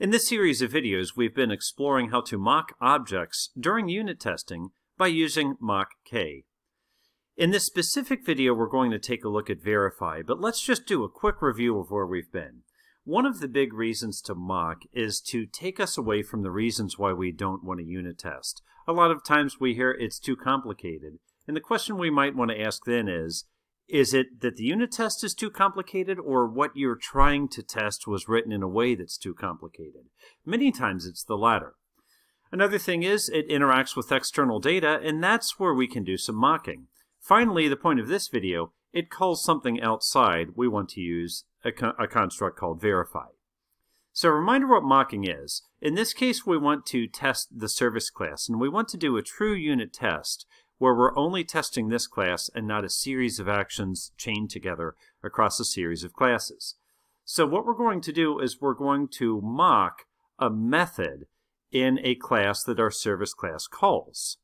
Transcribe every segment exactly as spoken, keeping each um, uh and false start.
In this series of videos, we've been exploring how to mock objects during unit testing by using MockK. In this specific video, we're going to take a look at verify, but let's just do a quick review of where we've been. One of the big reasons to mock is to take us away from the reasons why we don't want to unit test. A lot of times we hear it's too complicated, and the question we might want to ask then is, is it that the unit test is too complicated, or what you're trying to test was written in a way that's too complicated? Many times it's the latter. Another thing is it interacts with external data, and that's where we can do some mocking. Finally, the point of this video, it calls something outside. We want to use a, con a construct called verify. So a reminder what mocking is. In this case, we want to test the service class, and we want to do a true unit test where we're only testing this class and not a series of actions chained together across a series of classes. So what we're going to do is we're going to mock a method in a class that our service class calls.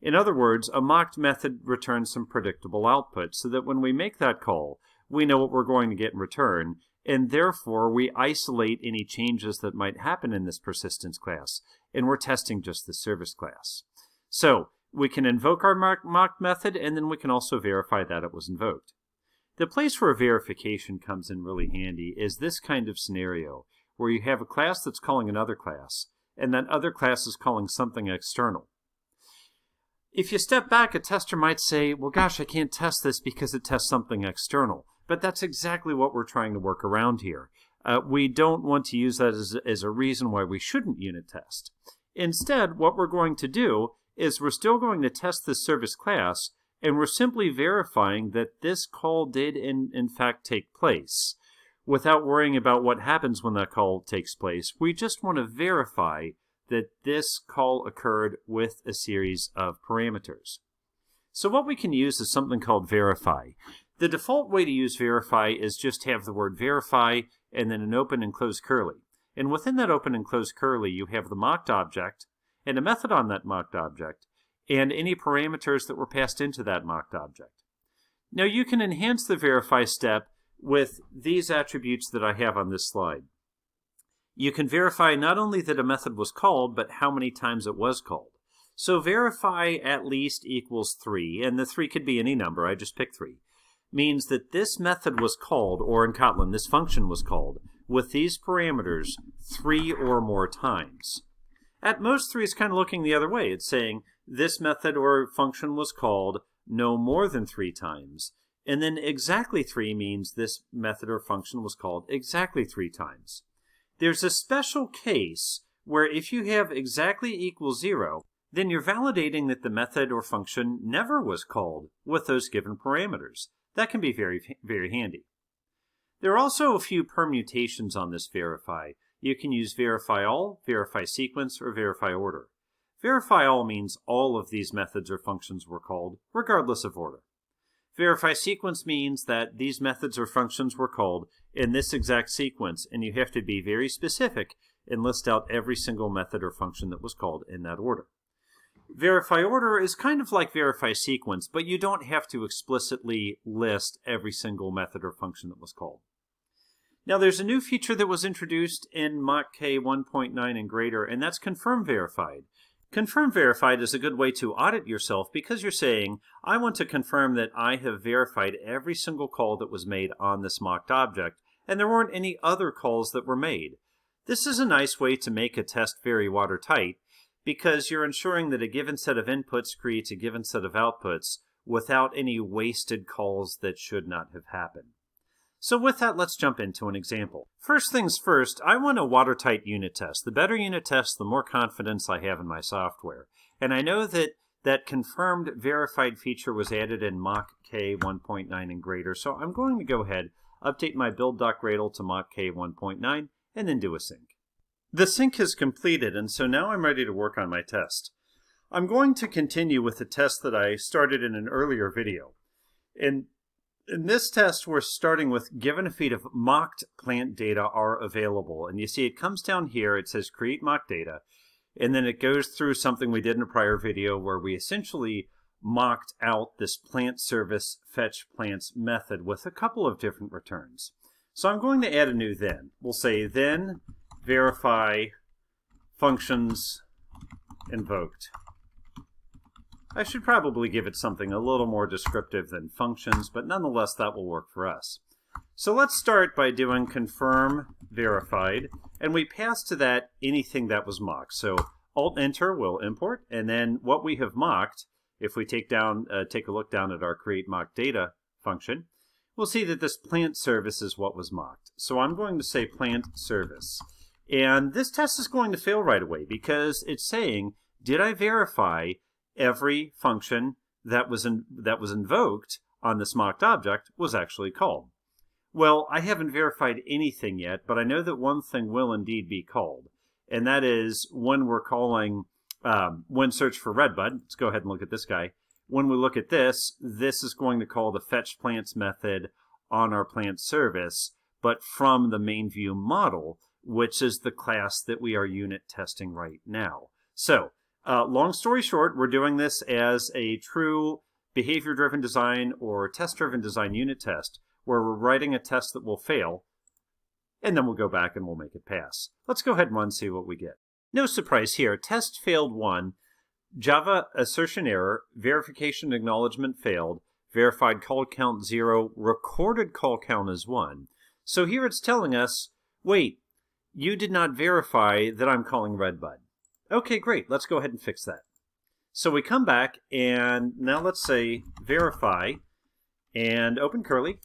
In other words, a mocked method returns some predictable output so that when we make that call, we know what we're going to get in return, and therefore we isolate any changes that might happen in this persistence class, and we're testing just the service class. So we can invoke our mock method, and then we can also verify that it was invoked. The place where verification comes in really handy is this kind of scenario, where you have a class that's calling another class, and that other class is calling something external. If you step back, a tester might say, well, gosh, I can't test this because it tests something external. But that's exactly what we're trying to work around here. Uh, we don't want to use that as, as a reason why we shouldn't unit test. Instead, what we're going to do is we're still going to test this service class, and we're simply verifying that this call did in, in fact take place. Without worrying about what happens when that call takes place, we just want to verify that this call occurred with a series of parameters. So what we can use is something called verify. The default way to use verify is just have the word verify and then an open and close curly. And within that open and close curly, you have the mocked object, and a method on that mocked object, and any parameters that were passed into that mocked object. Now you can enhance the verify step with these attributes that I have on this slide. You can verify not only that a method was called, but how many times it was called. So verify at least equals three, and the three could be any number, I just picked three, means that this method was called, or in Kotlin, this function was called, with these parameters three or more times. At most, three is kind of looking the other way. It's saying this method or function was called no more than three times. And then exactly three means this method or function was called exactly three times. There's a special case where if you have exactly equals zero, then you're validating that the method or function never was called with those given parameters. That can be very, very handy. There are also a few permutations on this verify. You can use verify all, verify sequence, or verify order. Verify all means all of these methods or functions were called, regardless of order. Verify sequence means that these methods or functions were called in this exact sequence, and you have to be very specific and list out every single method or function that was called in that order. Verify order is kind of like verify sequence, but you don't have to explicitly list every single method or function that was called. Now there's a new feature that was introduced in MockK one point nine and greater, and that's confirmVerified. ConfirmVerified is a good way to audit yourself because you're saying, I want to confirm that I have verified every single call that was made on this mocked object, and there weren't any other calls that were made. This is a nice way to make a test very watertight because you're ensuring that a given set of inputs creates a given set of outputs without any wasted calls that should not have happened. So with that, let's jump into an example. First things first, I want a watertight unit test. The better unit test, the more confidence I have in my software. And I know that that confirmed verified feature was added in MockK one point nine and greater, so I'm going to go ahead, update my build.gradle to MockK one point nine, and then do a sync. The sync is completed, and so now I'm ready to work on my test. I'm going to continue with the test that I started in an earlier video. And in this test, we're starting with given a feed of mocked plant data are available. And you see it comes down here, it says create mock data, and then it goes through something we did in a prior video where we essentially mocked out this plant service fetch plants method with a couple of different returns. So I'm going to add a new then. We'll say then verify functions invoked. I should probably give it something a little more descriptive than functions, but nonetheless that will work for us. So let's start by doing confirmVerified, and we pass to that anything that was mocked. So Alt-Enter will import, and then what we have mocked, if we take down, uh, take a look down at our createMockData function, we'll see that this plant service is what was mocked. So I'm going to say plant service. And this test is going to fail right away because it's saying, did I verify every function that was in, that was invoked on this mocked object was actually called? Well, I haven't verified anything yet, but I know that one thing will indeed be called, and that is when we're calling, um, when search for Redbud. Let's go ahead and look at this guy. When we look at this, this is going to call the fetch plants method on our plant service, but from the main view model, which is the class that we are unit testing right now. So, uh, long story short, we're doing this as a true behavior-driven design or test-driven design unit test, where we're writing a test that will fail, and then we'll go back and we'll make it pass. Let's go ahead and run and see what we get. No surprise here, test failed one. Java assertion error, verification acknowledgement failed, verified call count zero, recorded call count is one. So here it's telling us, wait, you did not verify that I'm calling Redbud. Okay, great, let's go ahead and fix that. So we come back and now let's say verify and open curly,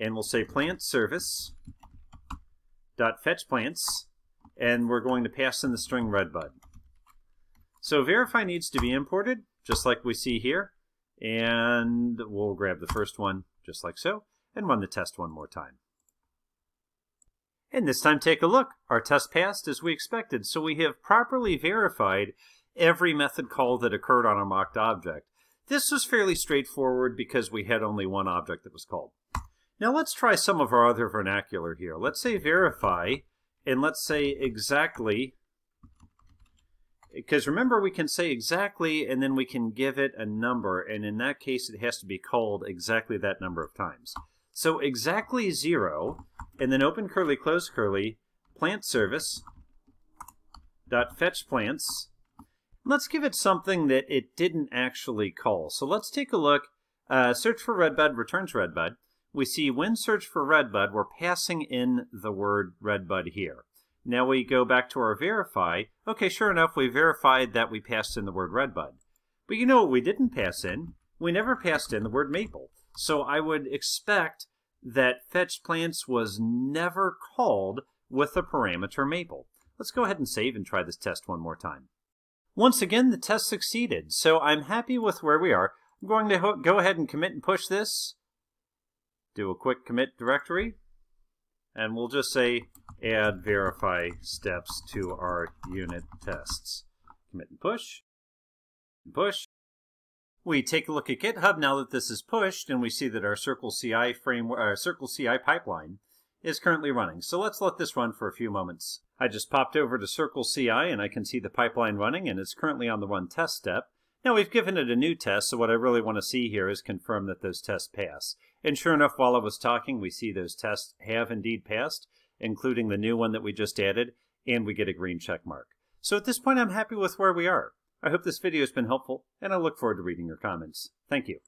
and we'll say plant service dot fetch plants, and we're going to pass in the string Redbud. So verify needs to be imported, just like we see here, and we'll grab the first one, just like so, and run the test one more time. And this time, take a look. Our test passed as we expected, so we have properly verified every method call that occurred on our mocked object. This was fairly straightforward because we had only one object that was called. Now let's try some of our other vernacular here. Let's say verify, and let's say exactly, because remember, we can say exactly and then we can give it a number, and in that case it has to be called exactly that number of times. So exactly zero, and then open curly, close curly, plant service dot fetch plants. Let's give it something that it didn't actually call. So let's take a look. Uh, search for Redbud returns Redbud. We see when search for Redbud, we're passing in the word Redbud here. Now we go back to our verify. Okay, sure enough, we verified that we passed in the word Redbud. But you know what we didn't pass in? We never passed in the word maple. So I would expect that fetch plants was never called with the parameter maple. Let's go ahead and save and try this test one more time. Once again, the test succeeded. So I'm happy with where we are. I'm going to go ahead and commit and push this. Do a quick commit directory, and we'll just say add verify steps to our unit tests. Commit and push, and push. We take a look at GitHub now that this is pushed, and we see that our CircleCI framework, our CircleCI pipeline is currently running. So let's let this run for a few moments. I just popped over to CircleCI, and I can see the pipeline running, and it's currently on the run test step. Now we've given it a new test, so what I really want to see here is confirm that those tests pass. And sure enough, while I was talking, we see those tests have indeed passed, including the new one that we just added, and we get a green check mark. So at this point, I'm happy with where we are. I hope this video has been helpful, and I look forward to reading your comments. Thank you.